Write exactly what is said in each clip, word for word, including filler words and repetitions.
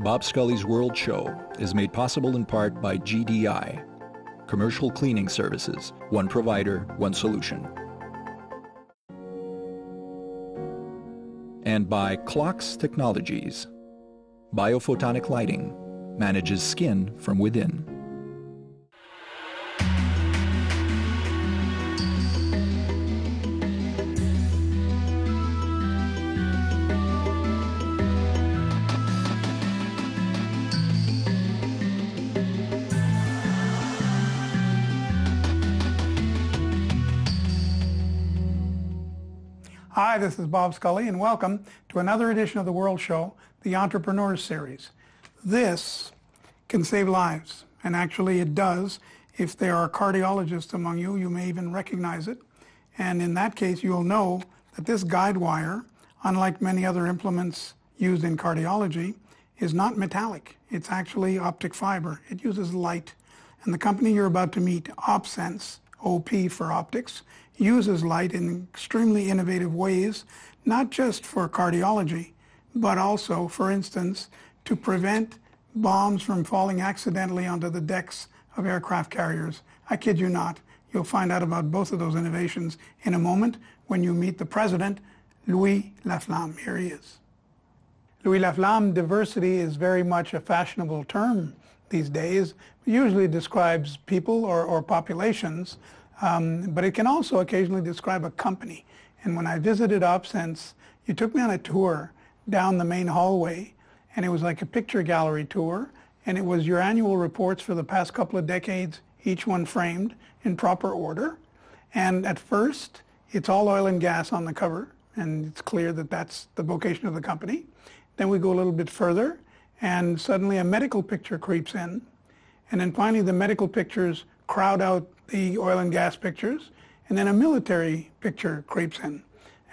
Bob Scully's World Show is made possible in part by G D I, Commercial Cleaning Services, one provider, one solution. And by Clocks Technologies, biophotonic lighting manages skin from within. Hi, this is Bob Scully, and welcome to another edition of the World Show, the Entrepreneurs Series. This can save lives, and actually it does. If there are cardiologists among you, you may even recognize it. And in that case, you'll know that this guide wire, unlike many other implements used in cardiology, is not metallic. It's actually optic fiber. It uses light. And the company you're about to meet, OpSens, O P for optics, uses light in extremely innovative ways, not just for cardiology, but also, for instance, to prevent bombs from falling accidentally onto the decks of aircraft carriers. I kid you not. You'll find out about both of those innovations in a moment when you meet the president, Louis Laflamme. Here he is. Louis Laflamme, diversity is very much a fashionable term these days. It usually describes people or, or populations. Um, but it can also occasionally describe a company. And when I visited OpSens, you took me on a tour down the main hallway, and it was like a picture gallery tour, and it was your annual reports for the past couple of decades, each one framed in proper order. And at first, it's all oil and gas on the cover, and it's clear that that's the vocation of the company. Then we go a little bit further, and suddenly a medical picture creeps in. And then finally, the medical pictures crowd out the oil and gas pictures, and then a military picture creeps in.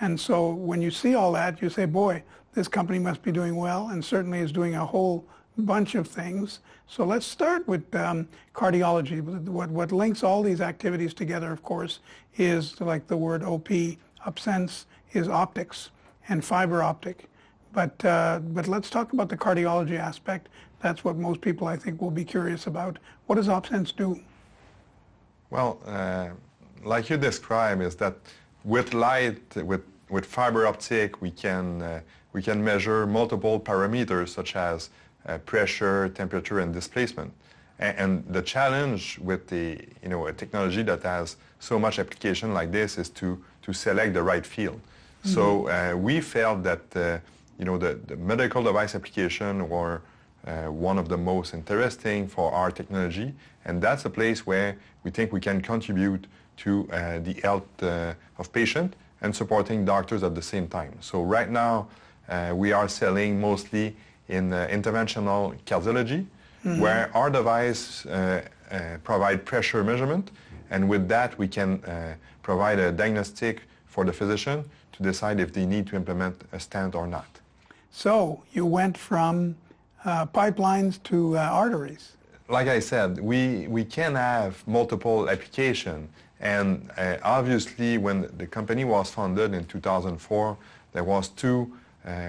And so when you see all that, you say, boy, this company must be doing well, and certainly is doing a whole bunch of things. So let's start with um, cardiology. What, what links all these activities together, of course, is like the word O P, OpSens, is optics and fiber optic. But, uh, but let's talk about the cardiology aspect. That's what most people, I think, will be curious about. What does OpSens do? Well, uh, like you describe, is that with light, with with fiber optic, we can uh, we can measure multiple parameters such as uh, pressure, temperature, and displacement. And, and the challenge with the you know a technology that has so much application like this is to to select the right field. Mm-hmm. So uh, we felt that uh, you know the, the medical device application were Uh, one of the most interesting for our technology, and that's a place where we think we can contribute to uh, the health uh, of patients and supporting doctors at the same time. So right now uh, we are selling mostly in uh, interventional cardiology, mm-hmm. where our device uh, uh, provide pressure measurement, and with that we can uh, provide a diagnostic for the physician to decide if they need to implement a stent or not. So you went from Uh, pipelines to uh, arteries. Like I said, we, we can have multiple applications, and uh, obviously when the company was founded in two thousand four, there was two uh,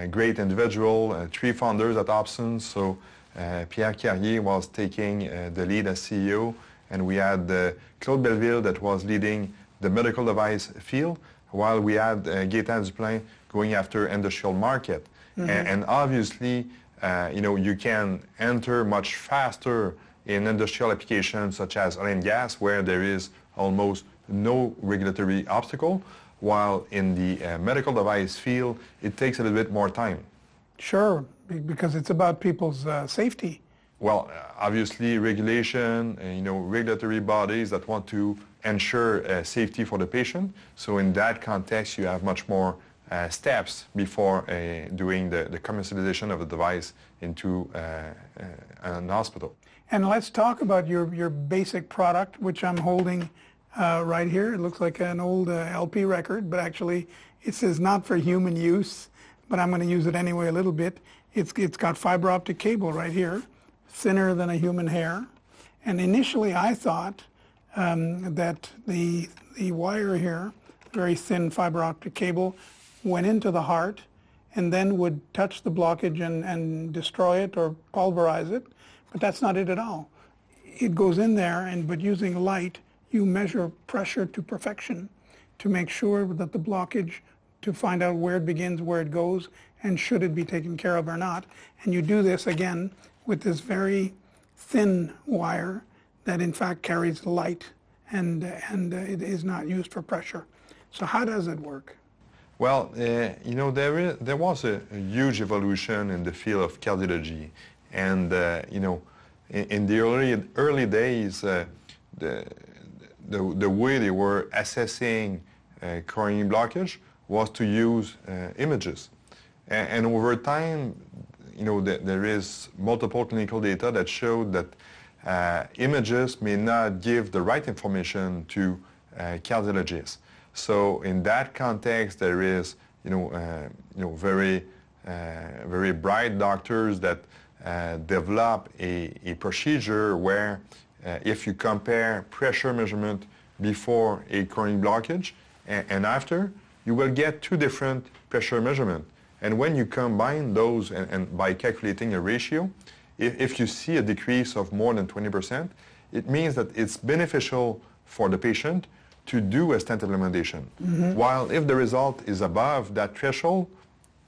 great individual, uh, three founders at OpSens. So uh, Pierre Carrier was taking uh, the lead as C E O, and we had uh, Claude Belleville that was leading the medical device field, while we had uh, Gaetan Duplin going after industrial market. Mm-hmm. and, and obviously Uh, you know, you can enter much faster in industrial applications such as oil and gas, where there is almost no regulatory obstacle, while in the uh, medical device field, it takes a little bit more time. Sure, because it's about people's uh, safety. Well, obviously regulation, uh, you know, regulatory bodies that want to ensure uh, safety for the patient. So in that context, you have much more Uh, steps before uh, doing the, the commercialization of the device into uh, uh, an hospital. And let's talk about your, your basic product, which I'm holding uh, right here. It looks like an old uh, L P record, but actually it says not for human use, but I'm going to use it anyway a little bit. It's, it's got fiber optic cable right here, thinner than a human hair. And initially I thought um, that the, the wire here, very thin fiber optic cable, went into the heart and then would touch the blockage and, and destroy it or pulverize it. But that's not it at all. It goes in there, and but using light, you measure pressure to perfection to make sure that the blockage, to find out where it begins, where it goes, and should it be taken care of or not. And you do this, again, with this very thin wire that, in fact, carries light and, and it is not used for pressure. So how does it work? Well, uh, you know, there, is, there was a, a huge evolution in the field of cardiology. And, uh, you know, in, in the early, early days, uh, the, the, the way they were assessing uh, coronary blockage was to use uh, images. And, and over time, you know, the, there is multiple clinical data that showed that uh, images may not give the right information to uh, cardiologists. So in that context, there is, you know, uh, you know, very, uh, very bright doctors that uh, develop a, a procedure where, uh, if you compare pressure measurement before a coronary blockage and, and after, you will get two different pressure measurements. And when you combine those and, and by calculating a ratio, if, if you see a decrease of more than twenty percent, it means that it's beneficial for the patient to do a stent implementation. Mm-hmm. While if the result is above that threshold,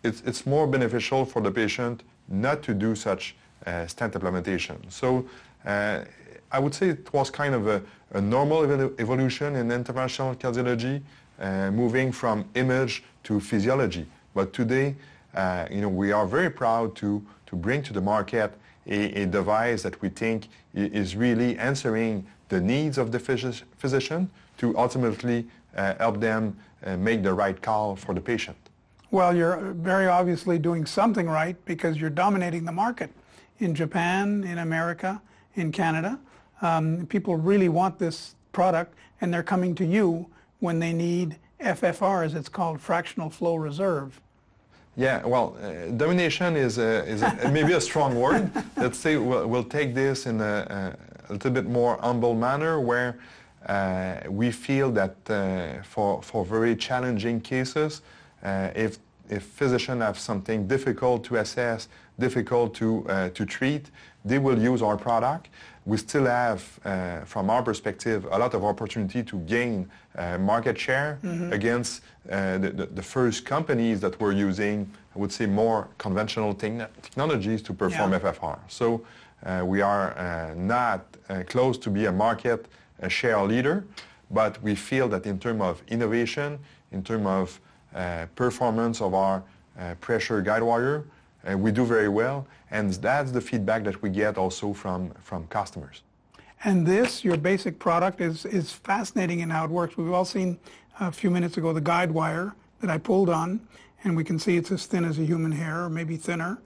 it's, it's more beneficial for the patient not to do such uh, stent implementation. So uh, I would say it was kind of a, a normal evol evolution in interventional cardiology, uh, moving from image to physiology. But today, uh, you know, we are very proud to, to bring to the market a, a device that we think is really answering the needs of the phys physician to ultimately uh, help them uh, make the right call for the patient. Well, you're very obviously doing something right because you're dominating the market in Japan, in America, in Canada. Um, people really want this product, and they're coming to you when they need F F R, as it's called, Fractional Flow Reserve. Yeah, well, uh, domination is, a, is a, maybe a strong word. Let's say we'll, we'll take this in a, a little bit more humble manner where Uh, we feel that uh, for, for very challenging cases, uh, if, if physicians have something difficult to assess, difficult to, uh, to treat, they will use our product. We still have, uh, from our perspective, a lot of opportunity to gain uh, market share mm-hmm. against uh, the, the, the first companies that were using, I would say, more conventional te technologies to perform yeah. F F R. So uh, we are uh, not uh, close to be a market a share leader, but we feel that in terms of innovation, in terms of uh, performance of our uh, pressure guide wire, uh, we do very well, and that's the feedback that we get also from, from customers. And this, your basic product, is, is fascinating in how it works. We've all seen a few minutes ago the guide wire that I pulled on, and we can see it's as thin as a human hair, or maybe thinner,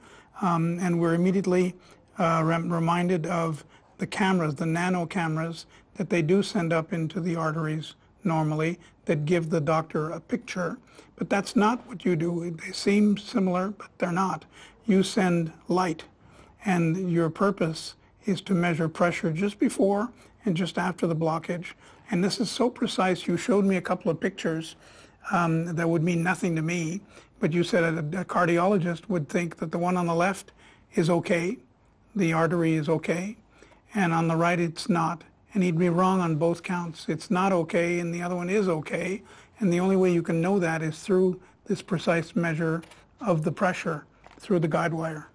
um, and we're immediately uh, rem reminded of the cameras, the nano cameras, that they do send up into the arteries normally that give the doctor a picture. But that's not what you do. They seem similar, but they're not. You send light, and your purpose is to measure pressure just before and just after the blockage. And this is so precise. You showed me a couple of pictures um, that would mean nothing to me, but you said a, a cardiologist would think that the one on the left is okay, the artery is okay, and on the right it's not. And he'd be wrong on both counts. It's not okay, and the other one is okay. And the only way you can know that is through this precise measure of the pressure through the guide wire.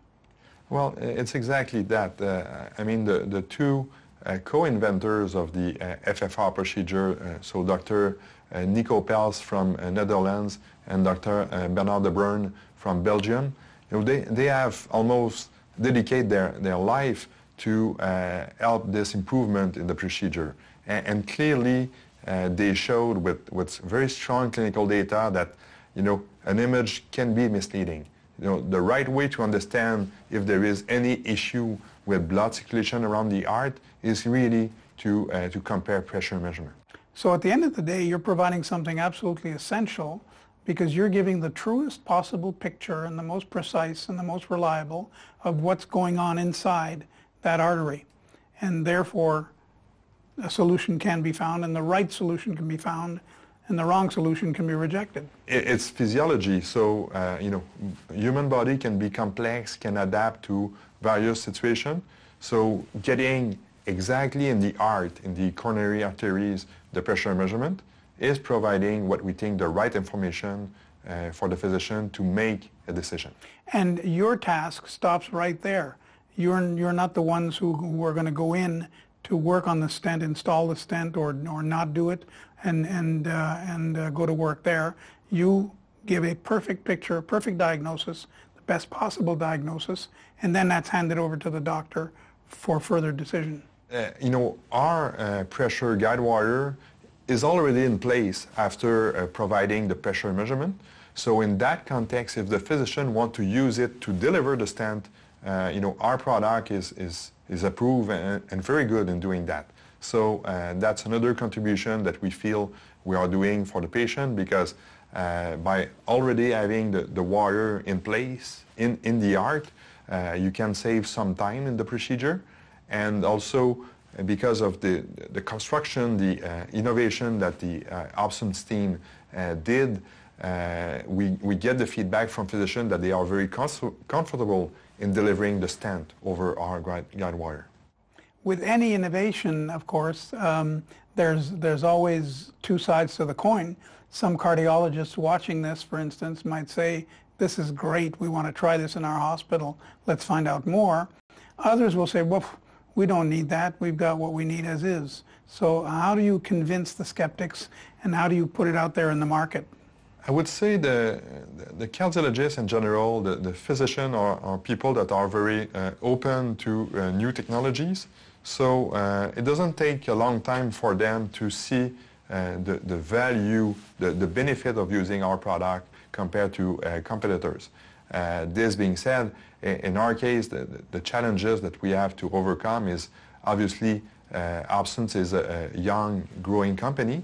Well, it's exactly that. Uh, I mean, the, the two uh, co-inventors of the uh, F F R procedure, uh, so Doctor Uh, Nico Pels from uh, Netherlands and Doctor Uh, Bernard de Bruyne from Belgium, you know, they, they have almost dedicated their, their life to uh, help this improvement in the procedure. And, and clearly, uh, they showed with, with very strong clinical data that, you know, an image can be misleading. You know, the right way to understand if there is any issue with blood circulation around the heart is really to, uh, to compare pressure measurement. So at the end of the day, you're providing something absolutely essential because you're giving the truest possible picture and the most precise and the most reliable of what's going on inside that artery, and therefore a solution can be found, and the right solution can be found and the wrong solution can be rejected. It's physiology. So, uh, you know, human body can be complex, can adapt to various situations. So getting exactly in the art, in the coronary arteries, the pressure measurement is providing what we think the right information uh, for the physician to make a decision. And your task stops right there. You're, you're not the ones who, who are going to go in to work on the stent, install the stent, or, or not do it, and, and, uh, and uh, go to work there. You give a perfect picture, perfect diagnosis, the best possible diagnosis, and then that's handed over to the doctor for further decision. Uh, you know, our uh, pressure guide wire is already in place after uh, providing the pressure measurement. So in that context, if the physician wants to use it to deliver the stent, uh, you know, our product is, is is approved and, and very good in doing that. So uh, that's another contribution that we feel we are doing for the patient, because uh, by already having the, the wire in place, in, in the art, uh, you can save some time in the procedure, and also because of the, the construction, the uh, innovation that the uh, OpSens team uh, did, uh, we, we get the feedback from physicians that they are very comfortable in delivering the stent over our guide wire. With any innovation, of course, um, there's, there's always two sides to the coin. Some cardiologists watching this, for instance, might say, this is great, we want to try this in our hospital, let's find out more. Others will say, well, we don't need that, we've got what we need as is. So how do you convince the skeptics, and how do you put it out there in the market? I would say the, the cardiologists in general, the, the physicians are, are people that are very uh, open to uh, new technologies. So uh, it doesn't take a long time for them to see uh, the, the value, the, the benefit of using our product compared to uh, competitors. Uh, this being said, in our case, the, the challenges that we have to overcome is obviously uh, OpSens is a, a young, growing company,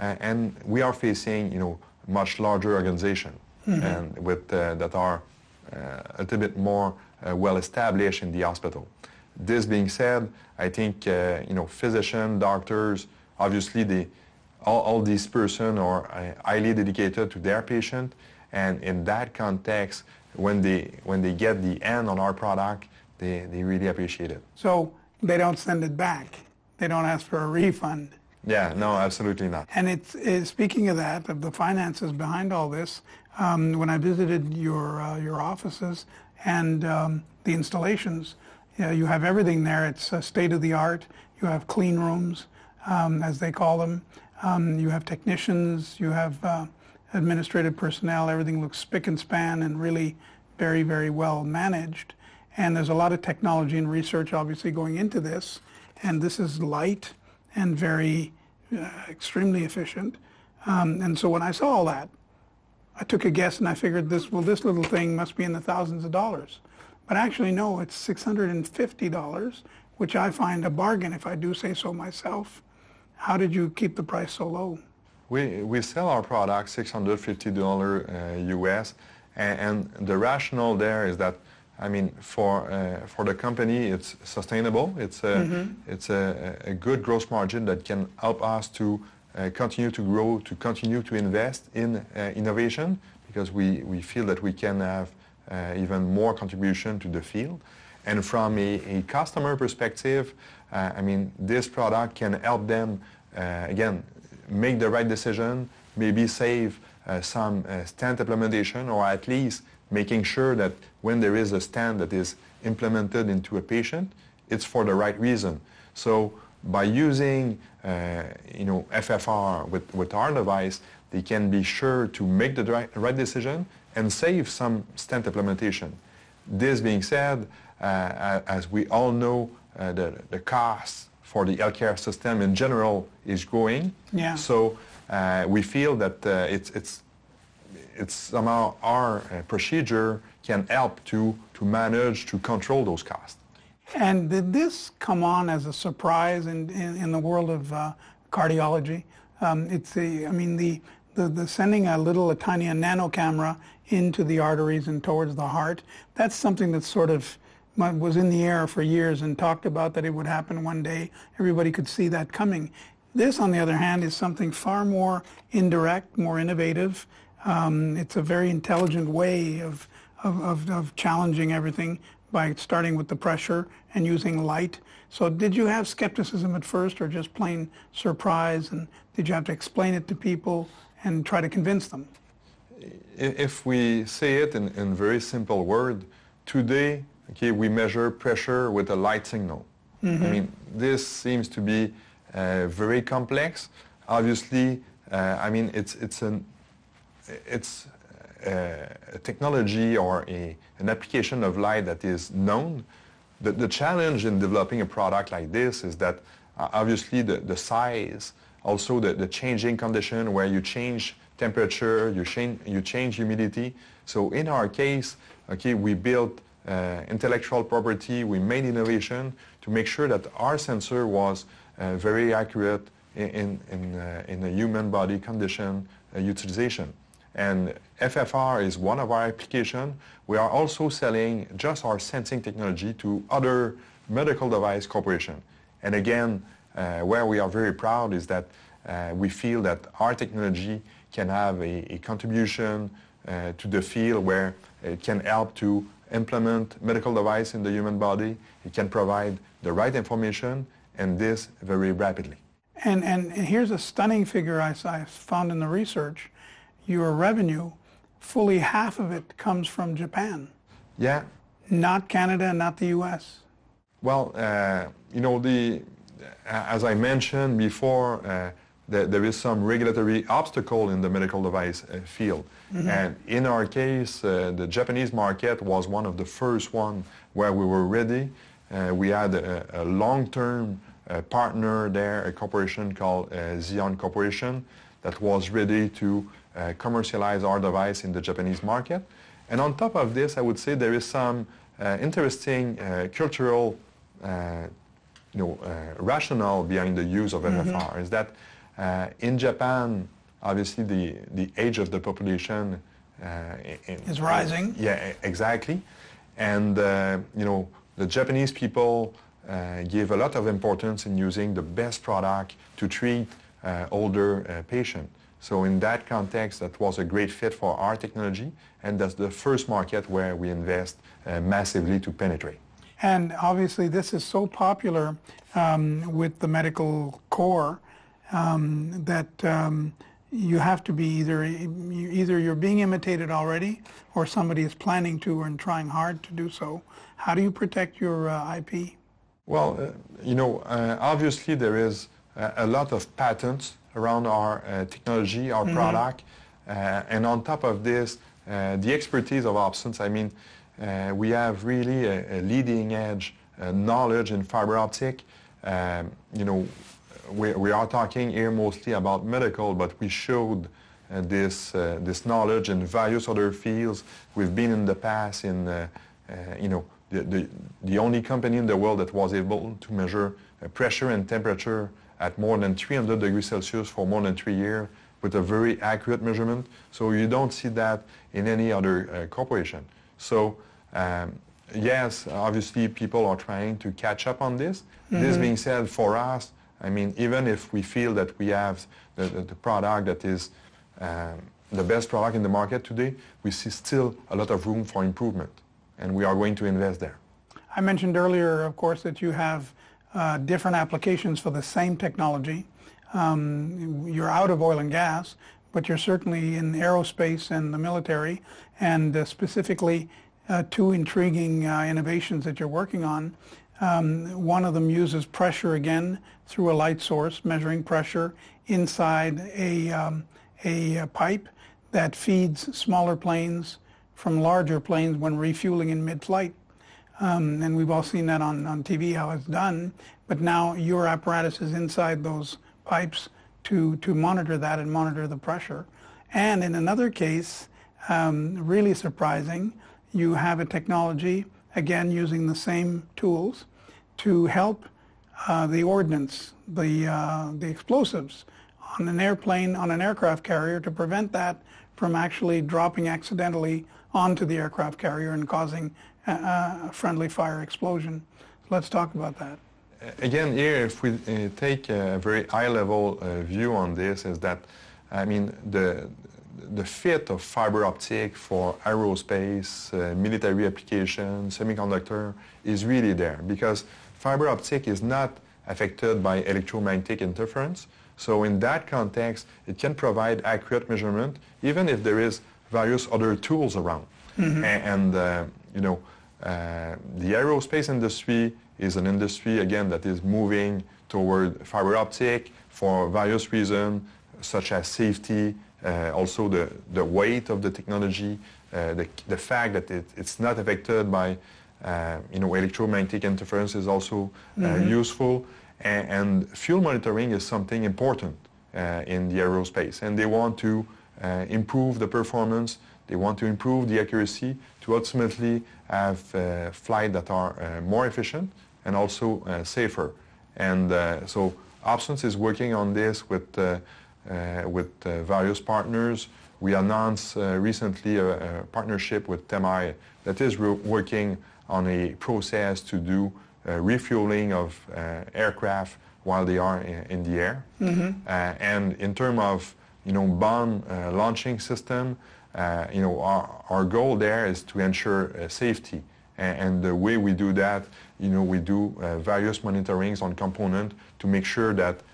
uh, and we are facing, you know, much larger organization, mm-hmm. and with uh, that are uh, a little bit more uh, well established in the hospital. This being said, I think uh, you know, physicians, doctors, obviously they, all, all these persons are uh, highly dedicated to their patient, and in that context, when they when they get the end on our product, they they really appreciate it. So they don't send it back. They don't ask for a refund. Yeah, no, absolutely not. And it's, it's speaking of that, of the finances behind all this, um, when I visited your uh, your offices and um, the installations, you know, you have everything there. It's uh, state of the art. You have clean rooms, um, as they call them. Um, you have technicians. You have uh, administrative personnel. Everything looks spick and span and really very, very well managed. And there's a lot of technology and research, obviously, going into this. And this is light and very uh, extremely efficient. Um, and so when I saw all that, I took a guess and I figured this, well, this little thing must be in the thousands of dollars. But actually, no, it's six hundred fifty dollars, which I find a bargain if I do say so myself. How did you keep the price so low? We, we sell our product six hundred fifty dollars uh, U S, and, and the rationale there is that, I mean, for uh, for the company, it's sustainable. It's a mm-hmm. it's a, a good gross margin that can help us to uh, continue to grow, to continue to invest in uh, innovation, because we we feel that we can have uh, even more contribution to the field. And from a, a customer perspective, uh, I mean, this product can help them uh, again make the right decision, maybe save uh, some uh, stent implementation, or at least making sure that when there is a stent that is implemented into a patient, it's for the right reason. So by using uh, you know, F F R with, with our device, they can be sure to make the right, right decision and save some stent implementation. This being said, uh, as we all know, uh, the, the cost for the healthcare system in general is growing. Yeah. So uh, we feel that uh, it's, it's It's somehow our uh, procedure can help to, to manage, to control those costs. And did this come on as a surprise in, in, in the world of uh, cardiology? Um, it's a, I mean, the, the, the sending a little, a tiny a nano camera into the arteries and towards the heart, that's something that sort of was in the air for years and talked about that it would happen one day. Everybody could see that coming. This, on the other hand, is something far more indirect, more innovative. Um, it's a very intelligent way of, of, of, of challenging everything by starting with the pressure and using light. So did you have skepticism at first, or just plain surprise, and did you have to explain it to people and try to convince them? If we say it in, in very simple word, today, okay, we measure pressure with a light signal. Mm-hmm. I mean, this seems to be uh, very complex. Obviously, uh, I mean, it's it's an it's a, a technology or a an application of light that is known. The, the challenge in developing a product like this is that uh, obviously the, the size, also the, the changing condition where you change temperature, you change, you change humidity. So in our case, okay, we built uh, intellectual property, we made innovation to make sure that our sensor was uh, very accurate in, in, uh, in a human body condition uh, utilization. And F F R is one of our applications. We are also selling just our sensing technology to other medical device corporations. And again, uh, where we are very proud is that uh, we feel that our technology can have a, a contribution uh, to the field where it can help to implement medical device in the human body. It can provide the right information, and this very rapidly. And, and here's a stunning figure I, I found in the research. Your revenue, fully half of it comes from Japan. Yeah. Not Canada, not the U S. Well, uh, you know, the, as I mentioned before, uh, the, there is some regulatory obstacle in the medical device uh, field. Mm-hmm. And in our case, uh, the Japanese market was one of the first one where we were ready. Uh, we had a, a long-term uh, partner there, a corporation called uh, Zeon Corporation, that was ready to Uh, commercialize our device in the Japanese market. And on top of this, I would say there is some uh, interesting uh, cultural uh, you know, uh, rationale behind the use of F F R. Mm-hmm. Is that uh, in Japan, obviously the, the age of the population uh, in, is rising. Yeah, exactly. And uh, you know, the Japanese people uh, give a lot of importance in using the best product to treat uh, older uh, patients. So in that context, that was a great fit for our technology, and that's the first market where we invest uh, massively to penetrate. And obviously this is so popular um, with the medical corps um, that um, you have to be either, either you're being imitated already, or somebody is planning to and trying hard to do so. How do you protect your uh, I P? Well, uh, you know, uh, obviously there is a, a lot of patents around our uh, technology, our mm-hmm. product, uh, and on top of this, uh, the expertise of OpSens. I mean, uh, we have really a, a leading edge uh, knowledge in fiber optic. Um, you know, we, we are talking here mostly about medical, but we showed uh, this uh, this knowledge in various other fields. We've been in the past in, uh, uh, you know, the, the the only company in the world that was able to measure uh, pressure and temperature at more than three hundred degrees Celsius for more than three years with a very accurate measurement. So you don't see that in any other uh, corporation. So um, yes, obviously people are trying to catch up on this. Mm-hmm. This being said, for us, I mean, even if we feel that we have the, the, the product that is um, the best product in the market today, we see still a lot of room for improvement, and we are going to invest there. I mentioned earlier, of course, that you have Uh, different applications for the same technology. Um, you're out of oil and gas, but you're certainly in aerospace and the military, and uh, specifically uh, two intriguing uh, innovations that you're working on. Um, one of them uses pressure again through a light source, measuring pressure inside a, um, a, a pipe that feeds smaller planes from larger planes when refueling in mid-flight. Um, and we've all seen that on, on T V, how it's done. But now your apparatus is inside those pipes to, to monitor that and monitor the pressure. And in another case, um, really surprising, you have a technology, again, using the same tools to help uh, the ordnance, the, uh, the explosives on an airplane, on an aircraft carrier, to prevent that from actually dropping accidentally onto the aircraft carrier and causing a uh, friendly fire explosion. Let's talk about that. again, here, if we uh, take a very high-level uh, view on this, is that, I mean, the the fit of fiber optic for aerospace, uh, military applications, semiconductor is really there, because fiber optic is not affected by electromagnetic interference. So in that context, it can provide accurate measurement, even if there is various other tools around. Mm-hmm. And, uh, you know, uh, the aerospace industry is an industry, again, that is moving toward fiber optic for various reasons, such as safety, uh, also the, the weight of the technology, uh, the, the fact that it, it's not affected by uh, you know, electromagnetic interference is also uh, mm-hmm. useful. And, and fuel monitoring is something important uh, in the aerospace. And they want to uh, improve the performance. They want to improve the accuracy to ultimately have uh, flights that are uh, more efficient and also uh, safer. And uh, so OpSens is working on this with, uh, uh, with uh, various partners. We announced uh, recently a, a partnership with Temai that is working on a process to do Uh, refueling of uh, aircraft while they are in, in the air. Mm-hmm. uh, and in terms of, you know, bomb uh, launching system, uh, you know, our, our goal there is to ensure uh, safety. And, and the way we do that, you know, we do uh, various monitorings on component to make sure that uh,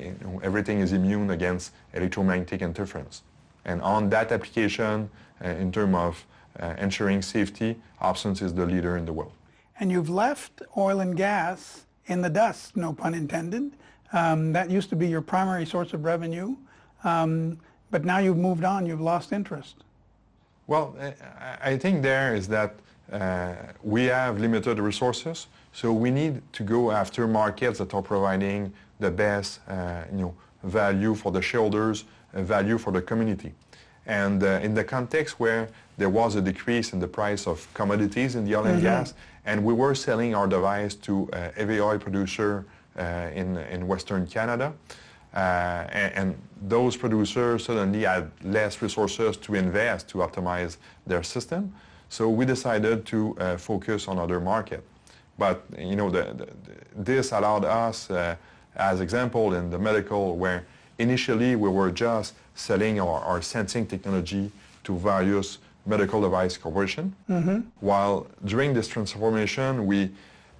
you know, everything is immune against electromagnetic interference. And on that application, uh, in terms of uh, ensuring safety, OpSens is the leader in the world. And you've left oil and gas in the dust, no pun intended. Um, that used to be your primary source of revenue, um, but now you've moved on, you've lost interest. Well, I think there is that uh, we have limited resources, so we need to go after markets that are providing the best uh, you know, value for the shareholders, uh, value for the community. And uh, in the context where there was a decrease in the price of commodities in the oil mm-hmm. and gas, and we were selling our device to uh, heavy oil producer uh, in, in Western Canada, uh, and, and those producers suddenly had less resources to invest to optimize their system. So we decided to uh, focus on other market. But you know, the, the, this allowed us, uh, as example in the medical, where initially we were just selling our, our sensing technology to various medical device corporation. Mm-hmm. While during this transformation, we,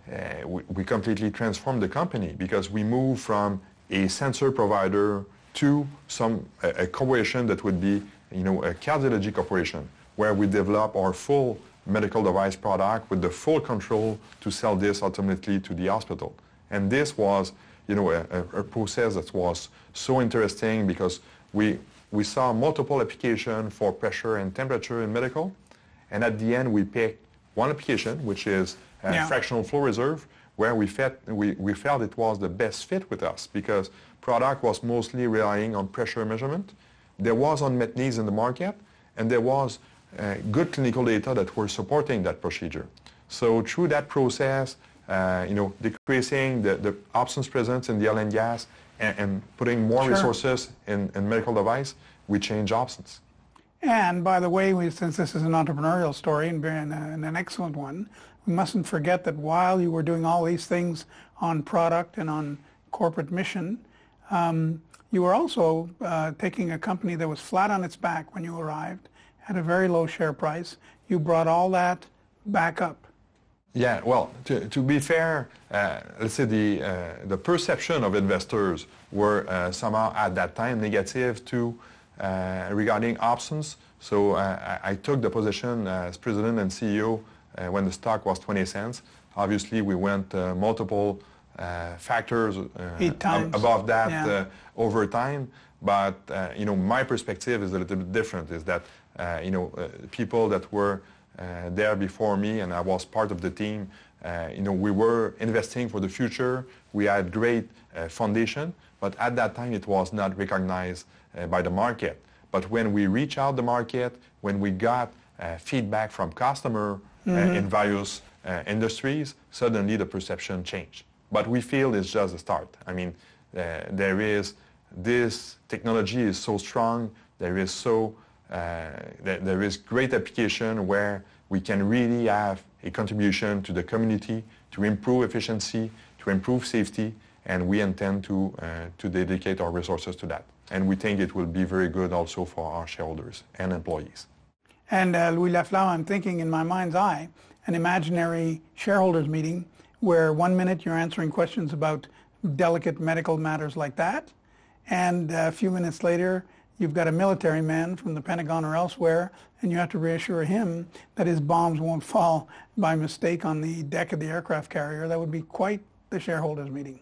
uh, we, we completely transformed the company, because we moved from a sensor provider to some a, a corporation that would be, you know, a cardiology corporation, where we develop our full medical device product with the full control to sell this ultimately to the hospital. And this was, you know, a, a process that was so interesting, because we, we saw multiple applications for pressure and temperature in medical, and at the end we picked one application, which is uh, yeah. fractional flow reserve, where we felt, we, we felt it was the best fit with us, because product was mostly relying on pressure measurement. There was unmet needs in the market, and there was uh, good clinical data that were supporting that procedure. So through that process, Uh, you know, decreasing the, the OpSens presence in the oil and gas, and, and putting more sure. resources in, in medical device, we change OpSens. And by the way, we, since this is an entrepreneurial story and, and, a, and an excellent one, we mustn't forget that while you were doing all these things on product and on corporate mission, um, you were also uh, taking a company that was flat on its back when you arrived, at a very low share price. You brought all that back up. Yeah, well, to, to be fair, uh, let's say the, uh, the perception of investors were uh, somehow at that time negative to uh, regarding OpSens. So uh, I, I took the position as president and C E O uh, when the stock was twenty cents. Obviously, we went uh, multiple uh, factors uh, Eight times. above that yeah. uh, over time. But, uh, you know, my perspective is a little bit different, is that, uh, you know, uh, people that were Uh, there before me, and I was part of the team, uh, you know, we were investing for the future. We had great uh, foundation, but at that time it was not recognized uh, by the market. But when we reached out the market, when we got uh, feedback from customer mm-hmm. uh, in various uh, industries, suddenly the perception changed. But we feel it's just a start. I mean, uh, there is, this technology is so strong, there is so Uh, there, there is great application where we can really have a contribution to the community, to improve efficiency, to to improve safety, and we intend to, uh, to dedicate our resources to that. And we think it will be very good also for our shareholders and employees. And uh, Louis Laflamme, I'm thinking in my mind's eye, an imaginary shareholders meeting where one minute you're answering questions about delicate medical matters like that, and a few minutes later you've got a military man from the Pentagon or elsewhere, and you have to reassure him that his bombs won't fall by mistake on the deck of the aircraft carrier. That would be quite the shareholders meeting.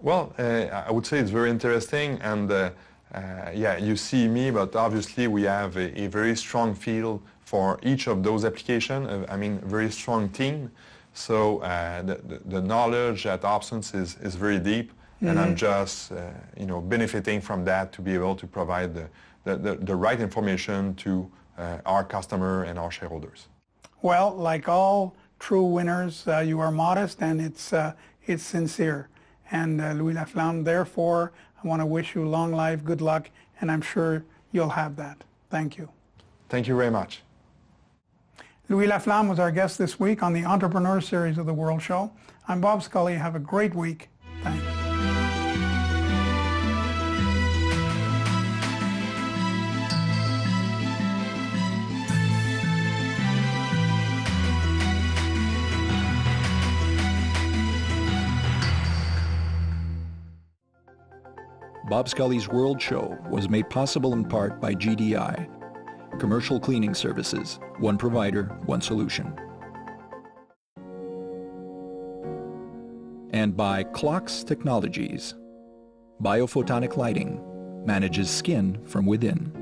Well, uh, I would say it's very interesting, and uh, uh, yeah, you see me, but obviously we have a, a very strong field for each of those applications, uh, I mean, very strong team. So uh, the, the knowledge at OpSens is, is very deep, and mm-hmm. I'm just, uh, you know, benefiting from that to be able to provide the, the, the, the right information to uh, our customer and our shareholders. Well, like all true winners, uh, you are modest, and it's, uh, it's sincere. And uh, Louis Laflamme, therefore, I want to wish you long life, good luck, and I'm sure you'll have that. Thank you. Thank you very much. Louis Laflamme was our guest this week on the Entrepreneur Series of the World Show. I'm Bob Scully. Have a great week. Thanks. Bob Scully's World Show was made possible in part by G D I. Commercial Cleaning Services. One provider, one solution. And by Clocks Technologies. Biophotonic lighting manages skin from within.